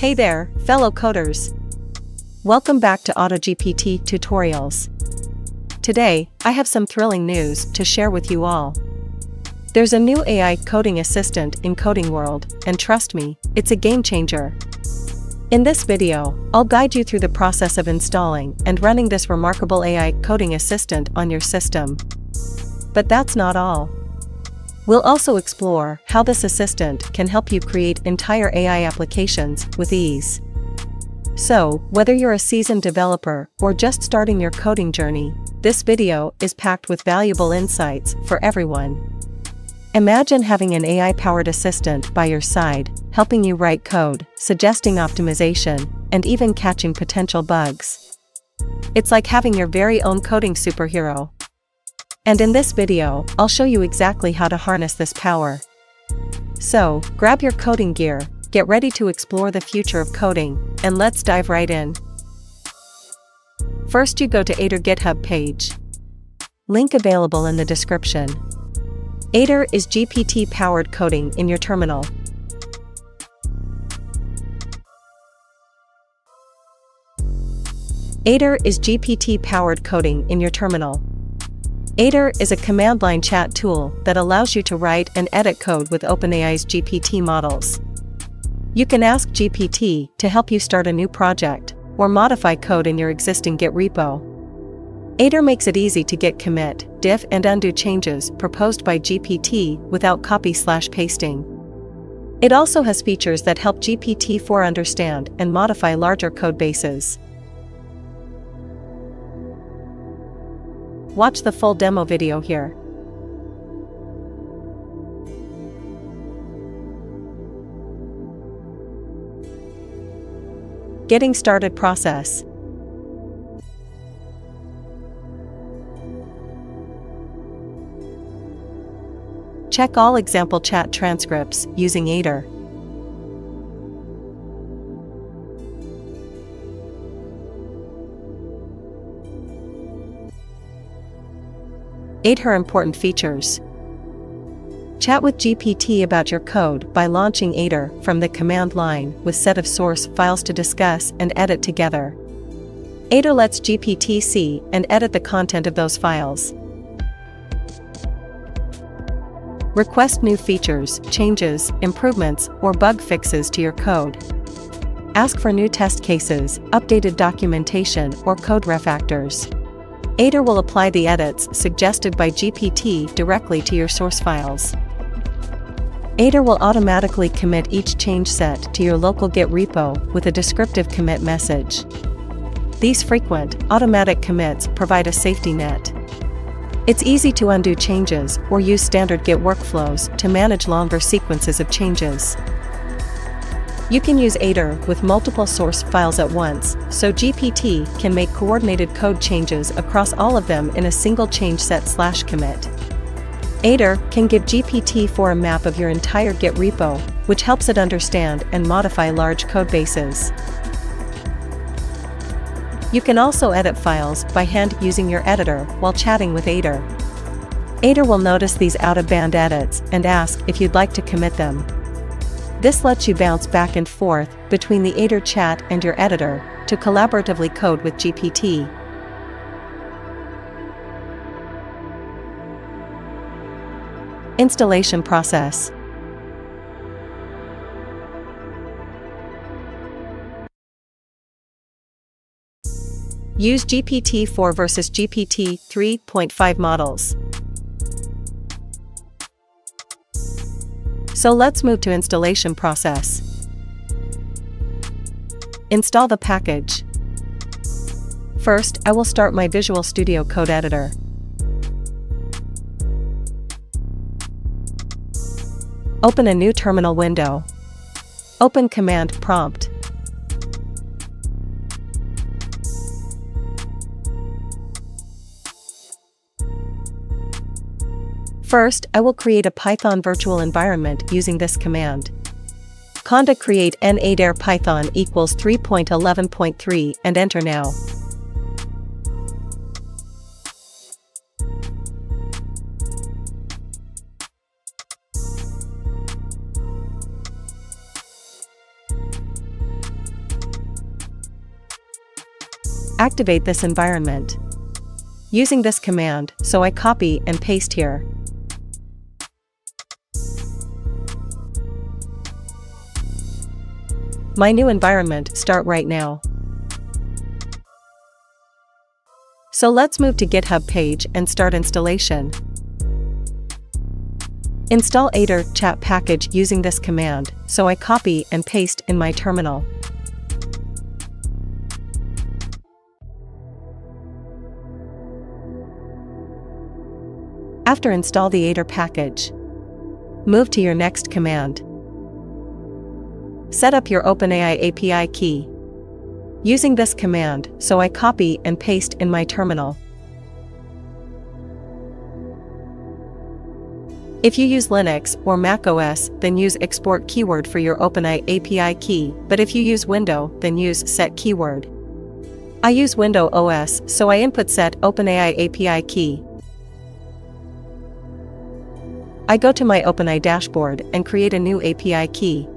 Hey there, fellow coders! Welcome back to AutoGPT Tutorials. Today, I have some thrilling news to share with you all. There's a new AI coding assistant in coding world, and trust me, it's a game changer. In this video, I'll guide you through the process of installing and running this remarkable AI coding assistant on your system. But that's not all. We'll also explore how this assistant can help you create entire AI applications with ease. So, whether you're a seasoned developer or just starting your coding journey, this video is packed with valuable insights for everyone. Imagine having an AI-powered assistant by your side, helping you write code, suggesting optimization, and even catching potential bugs. It's like having your very own coding superhero. And in this video, I'll show you exactly how to harness this power. So, grab your coding gear, get ready to explore the future of coding, and let's dive right in. First, you go to Aider GitHub page. Link available in the description. Aider is GPT-powered coding in your terminal. Aider is GPT-powered coding in your terminal. Aider is a command-line chat tool that allows you to write and edit code with OpenAI's GPT models. You can ask GPT to help you start a new project or modify code in your existing Git repo. Aider makes it easy to git commit, diff and undo changes proposed by GPT without copy/pasting. It also has features that help GPT-4 understand and modify larger code bases. Watch the full demo video here. Getting started process. Check all example chat transcripts using Aider. Aider important features. Chat with GPT about your code by launching Aider from the command line with set of source files to discuss and edit together. Aider lets GPT see and edit the content of those files. Request new features, changes, improvements, or bug fixes to your code. Ask for new test cases, updated documentation, or code refactors. Aider will apply the edits suggested by GPT directly to your source files. Aider will automatically commit each change set to your local Git repo with a descriptive commit message. These frequent, automatic commits provide a safety net. It's easy to undo changes or use standard Git workflows to manage longer sequences of changes. You can use Aider with multiple source files at once, so GPT can make coordinated code changes across all of them in a single change set/commit. Aider can give GPT-4 a map of your entire Git repo, which helps it understand and modify large code bases. You can also edit files by hand using your editor while chatting with Aider. Aider will notice these out-of-band edits and ask if you'd like to commit them. This lets you bounce back and forth between the Aider chat and your editor to collaboratively code with GPT. Installation process. Use GPT-4 versus GPT-3.5 models. So let's move to installation process. Install the package. First, I will start my Visual Studio Code editor. Open a new terminal window. Open command prompt. First, I will create a Python virtual environment using this command. Conda create n Aider Python equals 3.11.3 and enter now. activate this environment. Using this command, so I copy and paste here. My new environment start right now. So let's move to GitHub page and start installation. Install Aider chat package using this command, so I copy and paste in my terminal. After install the Aider package, move to your next command. Set up your OpenAI API key. Using this command, so I copy and paste in my terminal. If you use Linux or Mac OS, then use export keyword for your OpenAI API key, but if you use Windows, then use set keyword. I use Windows OS, so I input set OpenAI API key. I go to my OpenAI dashboard and create a new API key.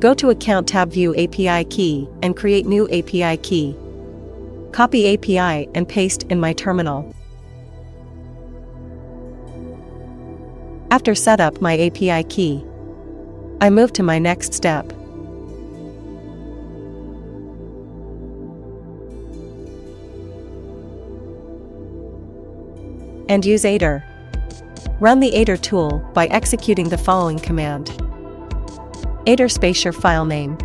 Go to Account tab, View API Key, and create new API key. Copy API and paste in my terminal. After set up my API key, I move to my next step. And use Aider. Run the Aider tool by executing the following command. Aider space your file name.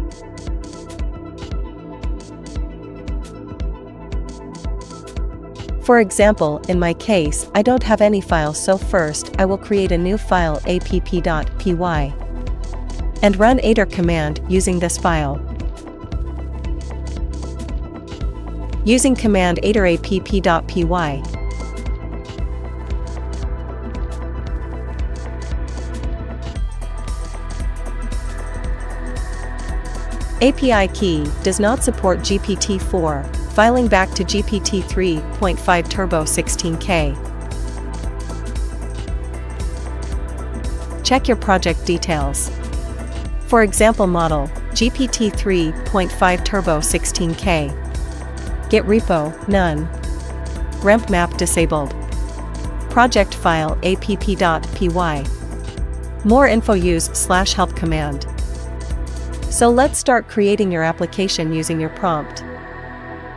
For example, in my case, I don't have any file, so first I will create a new file app.py and run Aider command using this file. Using command Aider app.py. API key does not support GPT-4, filing back to GPT-3.5-turbo-16k. Check your project details. For example model, GPT-3.5-turbo-16k. Git repo, none. Remp map disabled. Project file app.py. More info use /help command. So let's start creating your application using your prompt.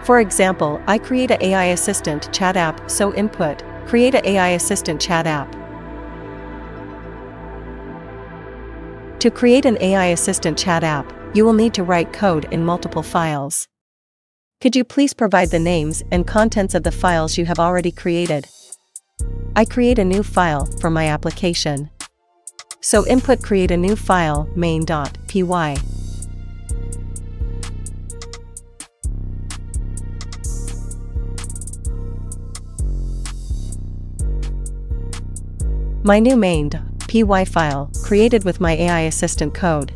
For example, I create an AI assistant chat app, so input, create an AI assistant chat app. To create an AI assistant chat app, you will need to write code in multiple files. Could you please provide the names and contents of the files you have already created? I create a new file for my application. So input create a new file main.py. My new main.py file, created with my AI assistant code.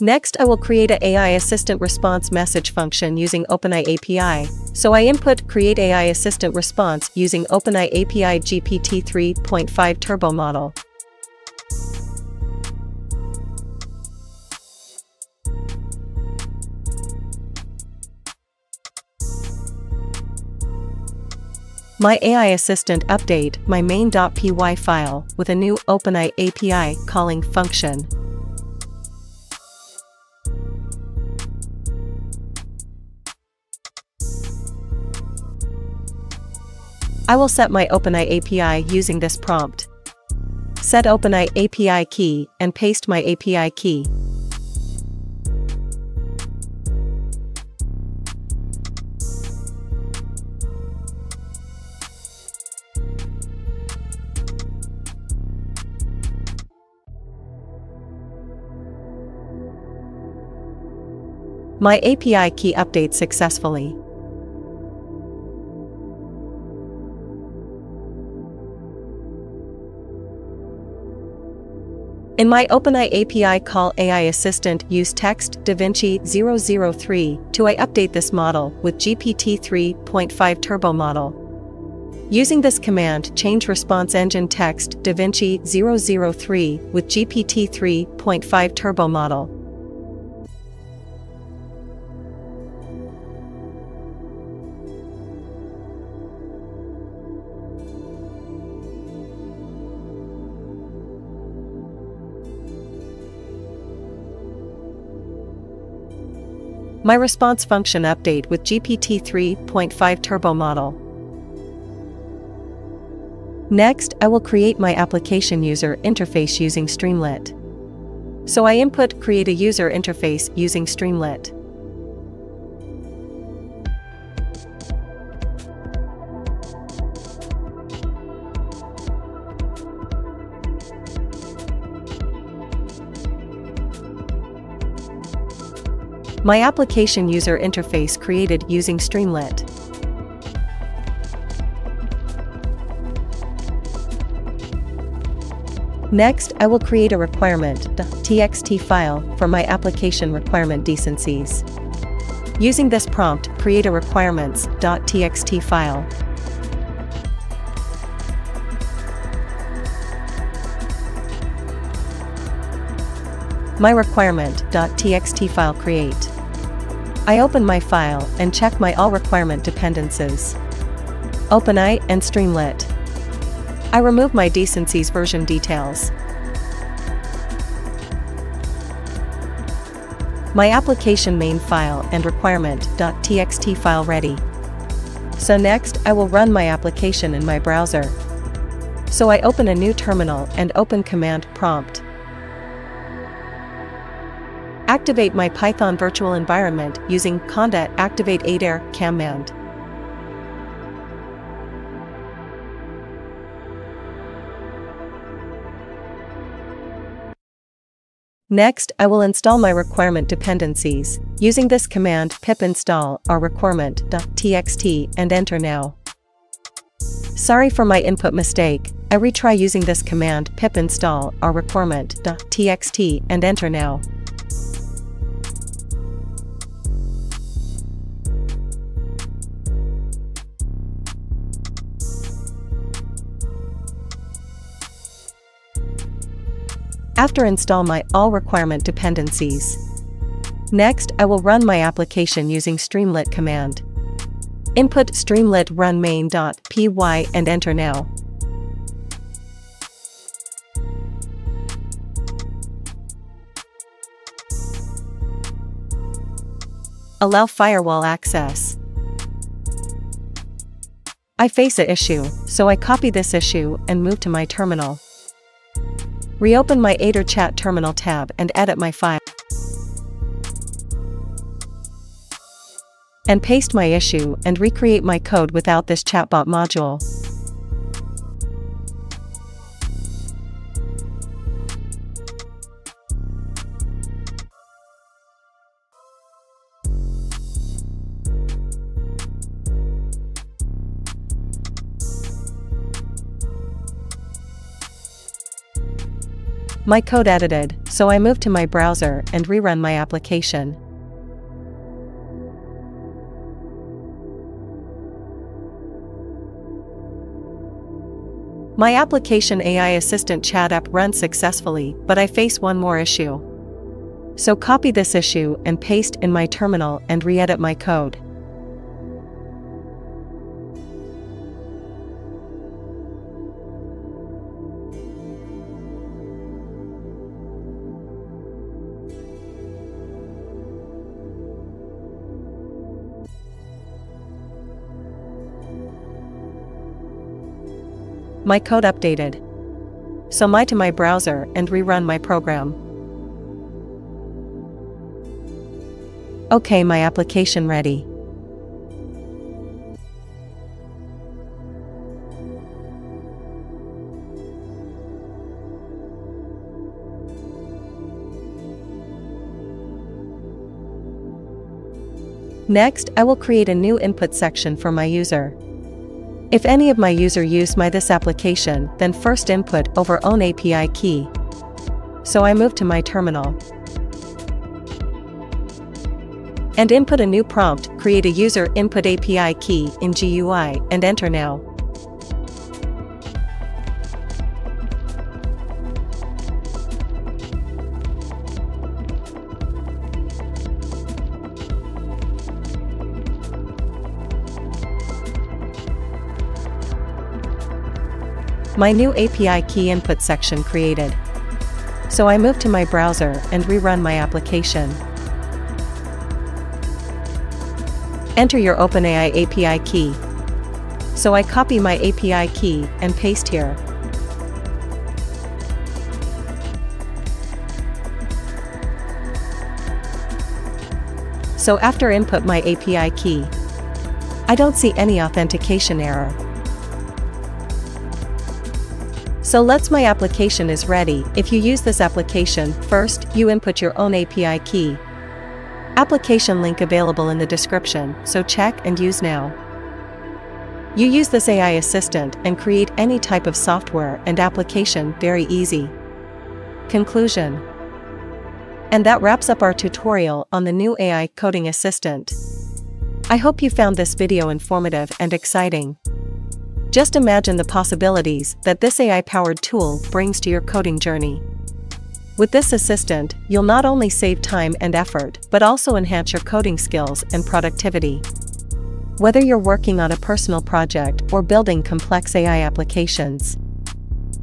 Next I will create an AI assistant response message function using OpenAI API, so I input create AI assistant response using OpenAI API GPT-3.5 Turbo model. My AI assistant update my main.py file with a new OpenAI API calling function. I will set my OpenAI API using this prompt. Set OpenAI API key and paste my API key. My API key updates successfully. In my OpenAI API call AI assistant use text DaVinci-003 to update this model with GPT-3.5 Turbo model. Using this command, change response engine text DaVinci-003 with GPT-3.5 Turbo model. My response function update with GPT-3.5 Turbo model. Next, I will create my application user interface using Streamlit. So I input create a user interface using Streamlit. My application user interface created using Streamlit. Next, I will create a requirement.txt file for my application requirement decencies. Using this prompt, create a requirements.txt file. My requirement.txt file create. I open my file and check my all requirement dependencies. OpenAI and Streamlit. I remove my decencies version details. My application main file and requirement.txt file ready. So next I will run my application in my browser. So I open a new terminal and open command prompt. Activate my Python virtual environment using conda activate Aider command. Next, I will install my requirement dependencies. Using this command pip install our requirement.txt and enter now. Sorry for my input mistake, I retry using this command pip install our requirement.txt and enter now. After install my all requirement dependencies. Next, I will run my application using Streamlit command. Input Streamlit run main.py and enter now. Allow firewall access. I face an issue, so I copy this issue and move to my terminal. Reopen my Aider chat terminal tab and edit my file. And paste my issue and recreate my code without this chatbot module. My code edited, so I move to my browser and rerun my application. My application AI assistant chat app runs successfully, but I face one more issue. So copy this issue and paste in my terminal and re-edit my code. My code updated. So my to my browser and rerun my program. Okay, my application ready. Next, I will create a new input section for my user. If any of my user use this application, then first input over own API key. So I move to my terminal. And input a new prompt, create a user input API key in GUI and enter now. my new API key input section created. So I move to my browser and rerun my application. Enter your OpenAI API key. So I copy my API key and paste here. So after input my API key, I don't see any authentication error. So let's my application is ready. If you use this application, first, you input your own API key. Application link available in the description, so check and use now. You use this AI assistant and create any type of software and application very easy. Conclusion. And that wraps up our tutorial on the new AI coding assistant. I hope you found this video informative and exciting. Just imagine the possibilities that this AI-powered tool brings to your coding journey. With this assistant, you'll not only save time and effort, but also enhance your coding skills and productivity. Whether you're working on a personal project or building complex AI applications,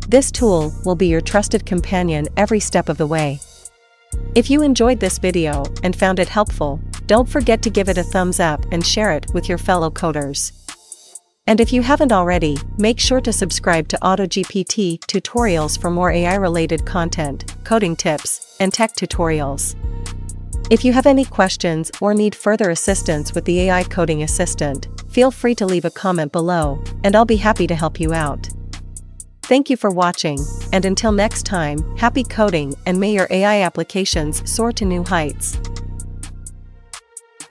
this tool will be your trusted companion every step of the way. If you enjoyed this video and found it helpful, don't forget to give it a thumbs up and share it with your fellow coders. And if you haven't already, make sure to subscribe to AutoGPT Tutorials for more AI-related content, coding tips, and tech tutorials. If you have any questions or need further assistance with the AI coding assistant, feel free to leave a comment below, and I'll be happy to help you out. Thank you for watching, and until next time, happy coding and may your AI applications soar to new heights.